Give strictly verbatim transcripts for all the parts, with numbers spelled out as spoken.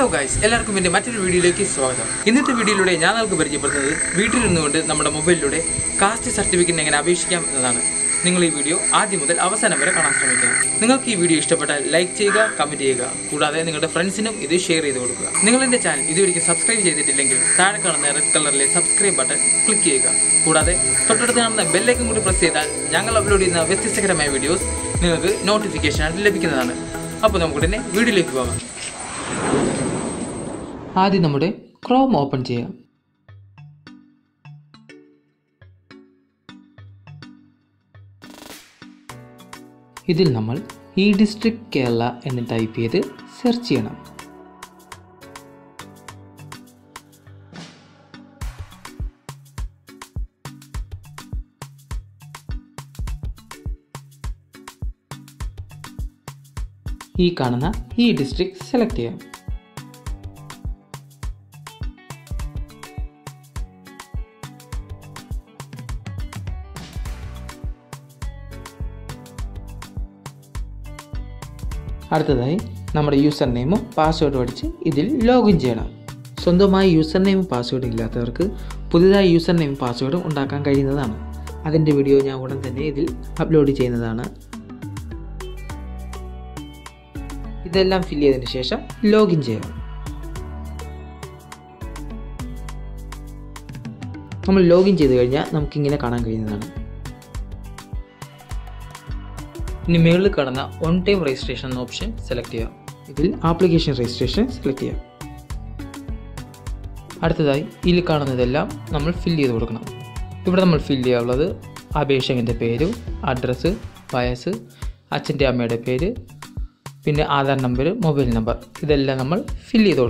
Hello guys, welcome to another video. In this video, we will talk about our mobile caste certificate. You can see this video at the end of the video. If you like this video, like and comment. And share friends. If you share this channel, click the subscribe button. Red color subscribe button. Click the bell icon and press the notification. Now, let's go to the video. Now, we will Chrome open Chrome. This is the edistrict Kerala and type here. Search here. This is the district select here. அடுத்ததாய் நம்ம username password அடிச்சு இதில் login ചെയ്യണം. சொந்தമായി username password ഇല്ലാത്തവർക്ക് പുതിയതായി username password ഉണ്ടാക്കാൻ കഴിയുന്നതാണ്. അതിന്റെ video ഞാൻ ഉടൻ തന്നെ ഇതിൽ അപ്ലോഡ് ചെയ്യുന്നതാണ്. ഇതെല്ലാം ഫിൽ ചെയ്തതിനു ശേഷം login ചെയ്യണം. നമ്മൾ login ചെയ്തു കഴിഞ്ഞാൽ നമുക്ക് ഇങ്ങനെ കാണാൻ കഴിയുന്നതാണ്. In the middle, select on-time registration option. Select here. Application registration. Select here. After that, we fill the field. Address, bias, other number, mobile number. This is fill the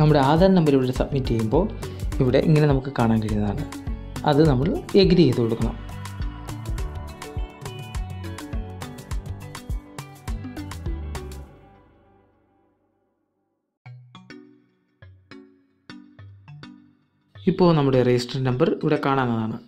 നമ്മുടെ Aadhaar number ഇവിടെ submit ചെയ്യുമ്പോൾ ഇവിടെ ഇങ്ങനെ നമുക്ക് കാണാൻ കഴിയുന്നതാണ്. അത് നമ്മൾ എഗ്രി ചെയ്തു കൊടുക്കണം. ഇപ്പോൾ നമ്മുടെ രജിസ്റ്റർ നമ്പർ ഇവിടെ കാണാവുന്നതാണ്.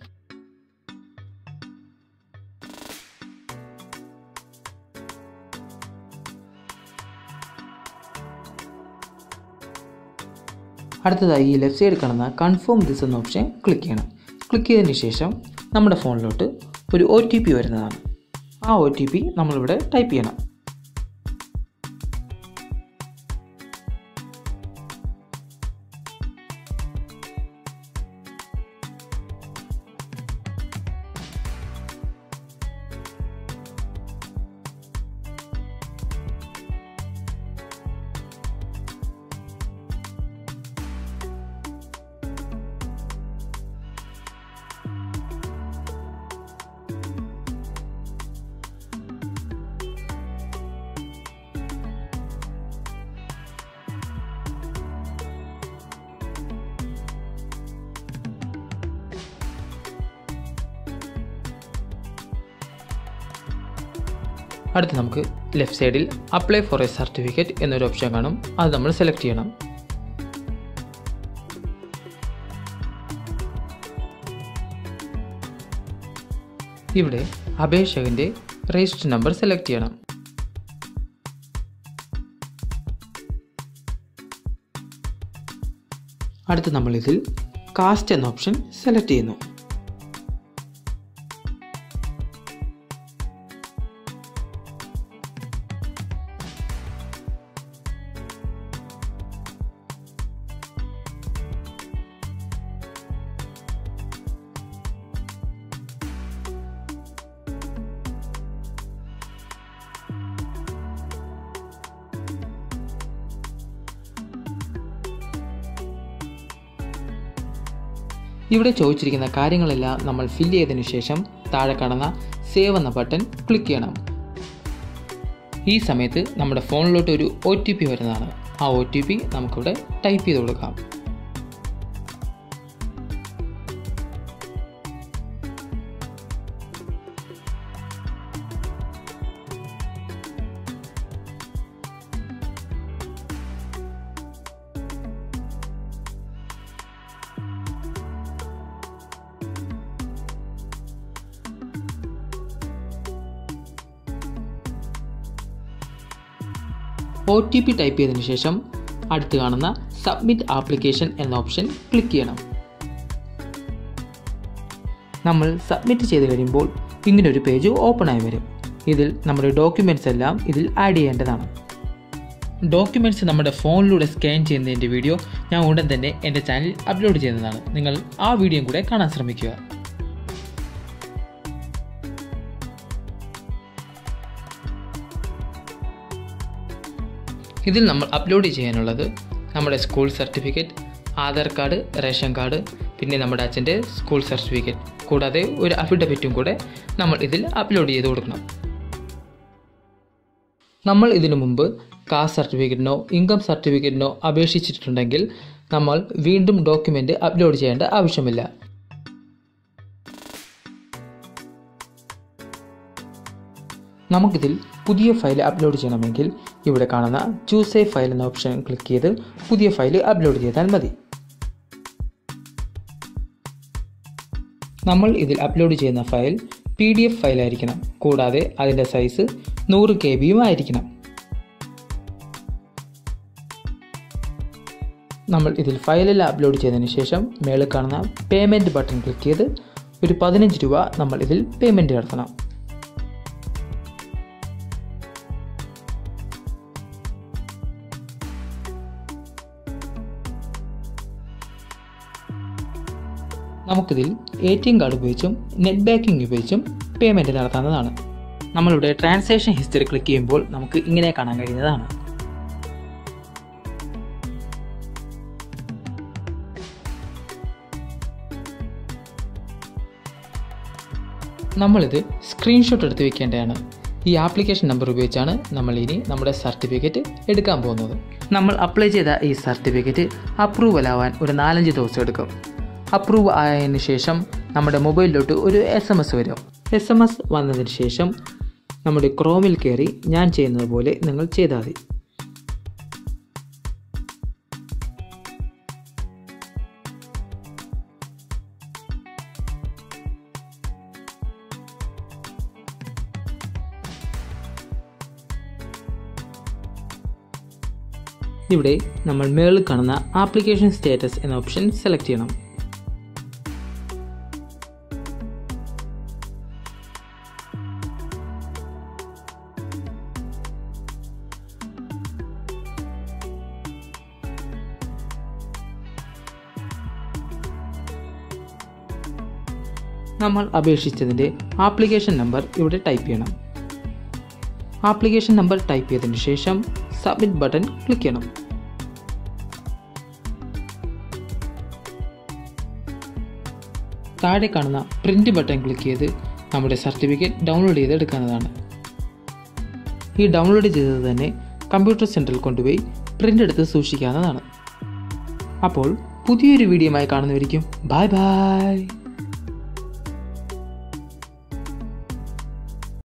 അടുത്തതായി ഈ ലെഫ്റ്റ് സൈഡിൽ കാണുന്ന കൺഫേം ദിസ് എന്ന ഓപ്ഷൻ ക്ലിക്ക് ചെയ്യണം. ക്ലിക്ക് ചെയ്തതിന് ശേഷം നമ്മുടെ ഫോണിലോട്ട് ഒരു ഒ ടി പി വരുന്നതാണ്. ആ ഒ ടി പി നമ്മളിവിടെ ടൈപ്പ് ചെയ്യണം. അടുത്ത നമുക്ക് ലെഫ്റ്റ് സൈഡിൽ അപ്ലൈ ഫോർ എ സർട്ടിഫിക്കറ്റ് എന്നൊരു ഓപ്ഷൻ കാണും. അത് നമ്മൾ സെലക്ട് ചെയ്യണം. ഇവിടെ അപേക്ഷകൻ്റെ രജിസ്റ്റർ നമ്പർ സെലക്ട് ചെയ്യണം. അടുത്ത നമ്മളിതിൽ കാസ്റ്റ് എന്ന ഓപ്ഷൻ സെലക്ട് ചെയ്യുന്നു. ഇവിടെ ചോദിച്ചിരിക്കുന്ന കാര്യങ്ങളെല്ലാം നമ്മൾ ഫില്ല് ചെയ്തതിനു ശേഷം താഴെ കാണുന്ന സേവ് എന്ന ബട്ടൺ ക്ലിക്ക് ചെയ്യണം. ഈ സമയത്ത് നമ്മുടെ ഫോണിലോട്ട് ഒരു ഒ ടി പി വരുന്നതാണ്. ആ ഒ ടി പി നമുക്കിവിടെ ടൈപ്പ് ചെയ്ത് കൊടുക്കാം. ഒ ടി പി ടൈപ്പ് ചെയ്തതിന് ശേഷം അടുത്ത് കാണുന്ന സബ്മിറ്റ് ആപ്ലിക്കേഷൻ എന്ന ഓപ്ഷൻ ക്ലിക്ക് ചെയ്യണം. നമ്മൾ സബ്മിറ്റ് ചെയ്ത് കഴിയുമ്പോൾ ഇങ്ങനൊരു പേജ് ഓപ്പൺ ആയി വരും. ഇതിൽ നമ്മുടെ ഡോക്യുമെൻറ്റ്സ് എല്ലാം ഇതിൽ ആഡ് ചെയ്യേണ്ടതാണ്. ഡോക്യുമെൻറ്റ്സ് നമ്മുടെ ഫോണിലൂടെ സ്കാൻ ചെയ്യുന്നതിൻ്റെ വീഡിയോ ഞാൻ ഉടൻ തന്നെ എൻ്റെ ചാനലിൽ അപ്ലോഡ് ചെയ്യുന്നതാണ്. നിങ്ങൾ ആ വീഡിയോയും കൂടെ കാണാൻ ശ്രമിക്കുക. ഇതിൽ നമ്മൾ അപ്ലോഡ് ചെയ്യാനുള്ളത് നമ്മുടെ school certificate, Aadhaar card, ration card, പിന്നെ നമ്മുടെ അച്ഛൻ്റെ സ്കൂൾ സർട്ടിഫിക്കറ്റ്, കൂടാതെ ഒരു അഫിഡവിറ്റും കൂടെ നമ്മൾ ഇതിൽ അപ്ലോഡ് ചെയ്ത് കൊടുക്കണം. നമ്മൾ ഇതിനു മുമ്പ് കാസ്റ്റ് സർട്ടിഫിക്കറ്റിനോ ഇൻകം സർട്ടിഫിക്കറ്റിനോ അപേക്ഷിച്ചിട്ടുണ്ടെങ്കിൽ നമ്മൾ വീണ്ടും ഡോക്യുമെൻ്റ് അപ്ലോഡ് ചെയ്യേണ്ട ആവശ്യമില്ല. നമുക്കിതിൽ പുതിയ ഫയൽ അപ്ലോഡ് ചെയ്യണമെങ്കിൽ ഇവിടെ കാണുന്ന ചൂസ് എ ഫയൽ എന്ന ഓപ്ഷൻ ക്ലിക്ക് ചെയ്ത് പുതിയ ഫയൽ അപ്ലോഡ് ചെയ്താൽ മതി. നമ്മൾ ഇതിൽ അപ്ലോഡ് ചെയ്യുന്ന ഫയൽ പി ഡി എഫ് ഫയലായിരിക്കണം. കൂടാതെ അതിൻ്റെ സൈസ് നൂറ് കെ ബിയും ആയിരിക്കണം. നമ്മൾ ഇതിൽ ഫയലെല്ലാം അപ്ലോഡ് ചെയ്തതിന് ശേഷം മേളിൽ കാണുന്ന പേയ്മെൻറ്റ് ബട്ടൺ ക്ലിക്ക് ചെയ്ത് ഒരു പതിനഞ്ച് രൂപ നമ്മൾ ഇതിൽ പേയ്മെൻറ്റ് നടത്തണം. നമുക്കിതിൽ എ ടി എം കാർഡ് ഉപയോഗിച്ചും നെറ്റ് ബാങ്കിങ് ഉപയോഗിച്ചും പേയ്മെൻറ്റ് നടത്താവുന്നതാണ്. നമ്മളുടെ ട്രാൻസാക്ഷൻ ഹിസ്റ്ററി ക്ലിക്ക് ചെയ്യുമ്പോൾ നമുക്ക് ഇങ്ങനെ കാണാൻ കഴിയുന്നതാണ്. നമ്മളിത് സ്ക്രീൻഷോട്ട് എടുത്ത് വയ്ക്കേണ്ടതാണ്. ഈ ആപ്ലിക്കേഷൻ നമ്പർ ഉപയോഗിച്ചാണ് നമ്മൾ ഇനി നമ്മുടെ സർട്ടിഫിക്കറ്റ് എടുക്കാൻ പോകുന്നത്. നമ്മൾ അപ്ലൈ ചെയ്ത ഈ സർട്ടിഫിക്കറ്റ് അപ്രൂവൽ ആവാൻ ഒരു നാലഞ്ച് ദിവസം എടുക്കും. അപ്രൂവ് ആയതിനു ശേഷം നമ്മുടെ മൊബൈലിലോട്ട് ഒരു എസ് എം എസ് വരും. എസ് എം എസ് വന്നതിന് ശേഷം നമ്മുടെ ക്രോമിൽ കയറി ഞാൻ ചെയ്യുന്നത് പോലെ നിങ്ങൾ ചെയ്താൽ മതി. ഇവിടെ നമ്മൾ മേളിൽ കാണുന്ന ആപ്ലിക്കേഷൻ സ്റ്റാറ്റസ് എന്ന ഓപ്ഷൻ സെലക്ട് ചെയ്യണം. നമ്മൾ അപേക്ഷിച്ചതിൻ്റെ ആപ്ലിക്കേഷൻ നമ്പർ ഇവിടെ ടൈപ്പ് ചെയ്യണം. ആപ്ലിക്കേഷൻ നമ്പർ ടൈപ്പ് ചെയ്തതിന് ശേഷം സബ്മിറ്റ് ബട്ടൺ ക്ലിക്ക് ചെയ്യണം. താഴെ കാണുന്ന പ്രിൻ്റ് ബട്ടൺ ക്ലിക്ക് ചെയ്ത് നമ്മുടെ സർട്ടിഫിക്കറ്റ് ഡൗൺലോഡ് ചെയ്തെടുക്കാവുന്നതാണ്. ഈ ഡൗൺലോഡ് ചെയ്തത് തന്നെ കമ്പ്യൂട്ടർ സെൻ്ററിൽ കൊണ്ടുപോയി പ്രിൻ്റ് എടുത്ത് സൂക്ഷിക്കാവുന്നതാണ്. അപ്പോൾ പുതിയൊരു വീഡിയോയുമായി കാണുന്നവരിക്കും ബൈ ബൈ.